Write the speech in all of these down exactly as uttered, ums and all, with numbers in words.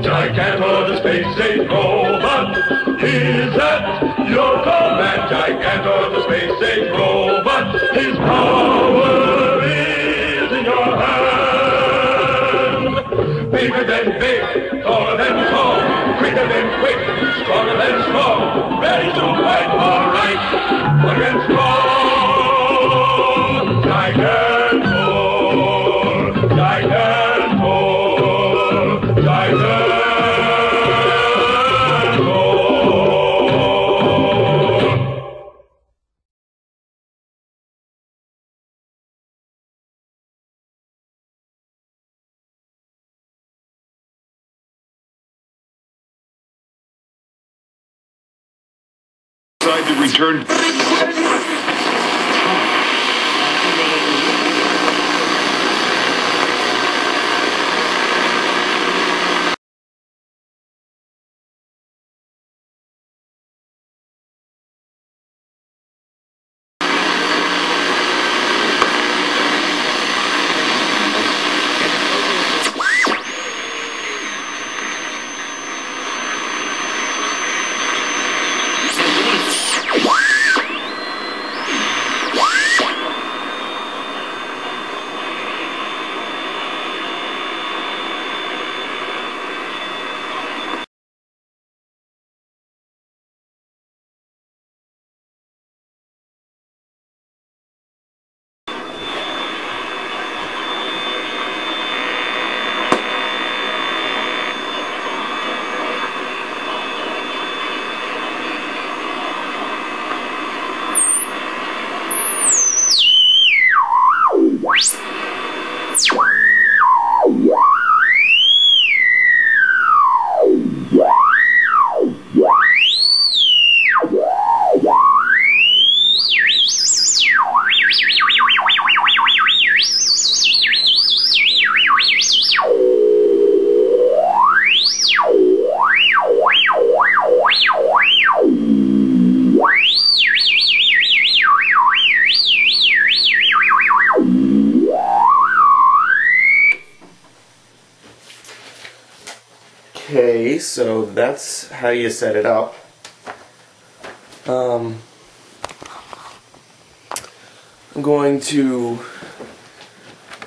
Gigantor, the space-safe robot, is at your command. Gigantor, the space-safe robot, his power is in your hand. Bigger than big, taller than tall, quicker than quick, stronger than strong, ready to fight for right against wrong. Gigantor, Gigantor, Gigantor. To return. Okay, so that's how you set it up. Um, I'm going to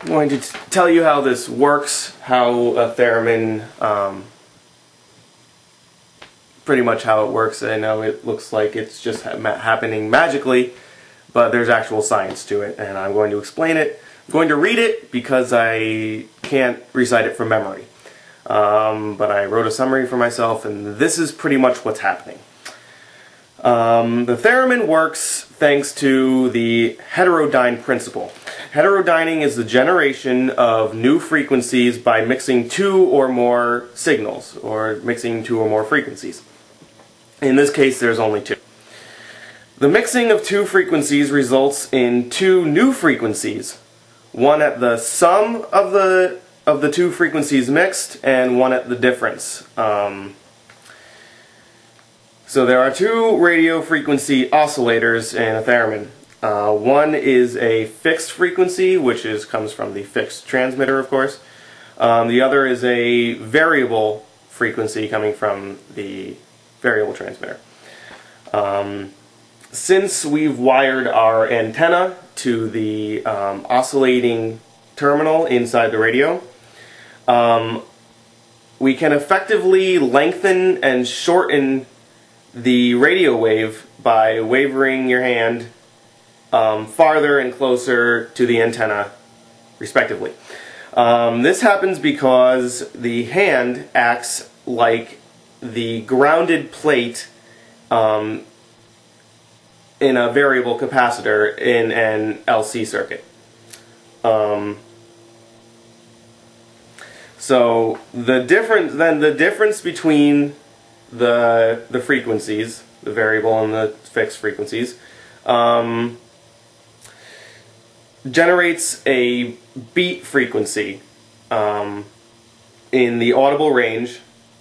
I'm going to t tell you how this works, how a theremin, um, pretty much how it works. I know it looks like it's just ha happening magically, but there's actual science to it, and I'm going to explain it. I'm going to read it because I can't recite it from memory. Um, but I wrote a summary for myself, and this is pretty much what's happening. Um, the theremin works thanks to the heterodyne principle. Heterodyning is the generation of new frequencies by mixing two or more signals, or mixing two or more frequencies. In this case, there's only two. The mixing of two frequencies results in two new frequencies, one at the sum of the of the two frequencies mixed, and one at the difference. Um, so there are two radio frequency oscillators in a theremin. Uh, one is a fixed frequency, which is comes from the fixed transmitter, of course. Um, the other is a variable frequency coming from the variable transmitter. Um, since we've wired our antenna to the um, oscillating terminal inside the radio, Um, we can effectively lengthen and shorten the radio wave by wavering your hand um, farther and closer to the antenna, respectively. Um, this happens because the hand acts like the grounded plate um, in a variable capacitor in an L C circuit. Um, So the difference then the difference between the the frequencies, the variable and the fixed frequencies, um, generates a beat frequency, um, in the audible range,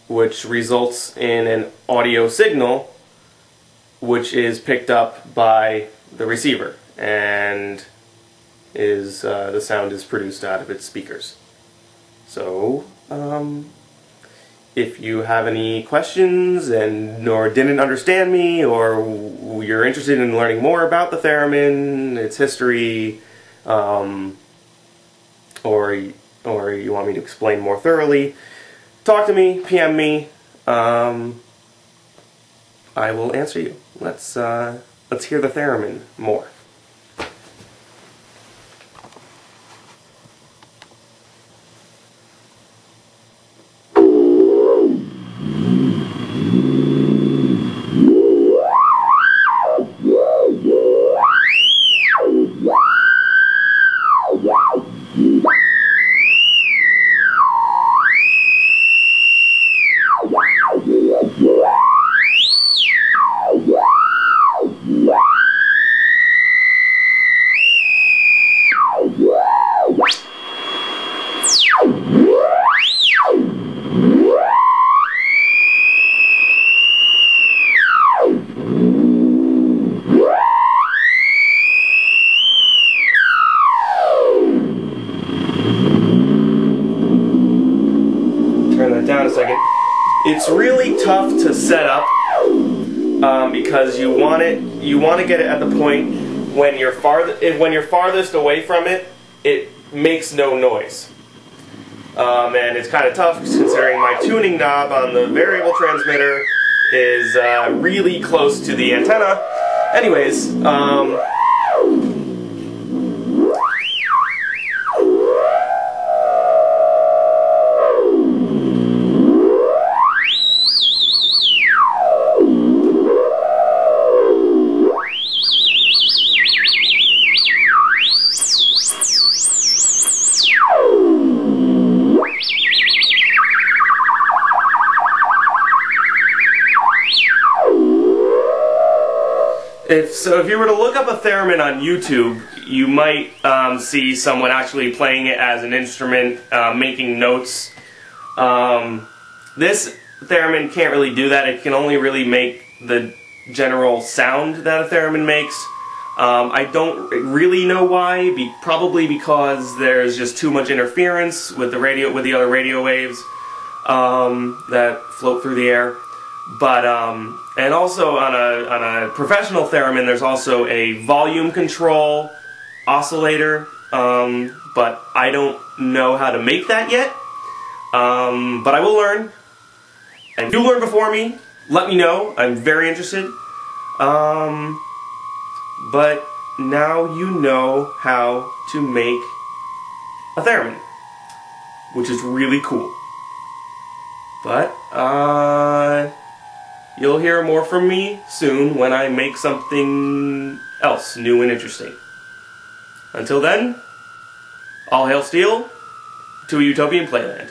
which results in an audio signal which is picked up by the receiver and is uh, the sound is produced out of its speakers. So um, if you have any questions and or didn't understand me, or you're interested in learning more about the theremin, its history, um, or or you want me to explain more thoroughly, talk to me, P M me. Um, I will answer you. Let's uh, let's hear the theremin more. Down a second. It's really tough to set up um, because you want it. You want to get it at the point when you're farthest. When you're farthest away from it, it makes no noise. Um, and it's kind of tough considering my tuning knob on the variable transmitter is uh, really close to the antenna. Anyways. Um, If, so if you were to look up a theremin on YouTube, you might um, see someone actually playing it as an instrument, uh, making notes. Um, this theremin can't really do that. It can only really make the general sound that a theremin makes. Um, I don't really know why, be, probably because there's just too much interference with the radio, with the other radio waves um, that float through the air. But, um, and also on a, on a professional theremin, there's also a volume control oscillator, um, but I don't know how to make that yet, um, but I will learn. And if you learn before me, let me know. I'm very interested. Um, but now you know how to make a theremin, which is really cool. But, uh... you'll hear more from me soon when I make something else new and interesting. Until then, all hail Steel to a utopian playland.